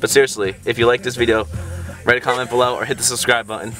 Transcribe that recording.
But seriously, if you like this video, write a comment below or hit the subscribe button.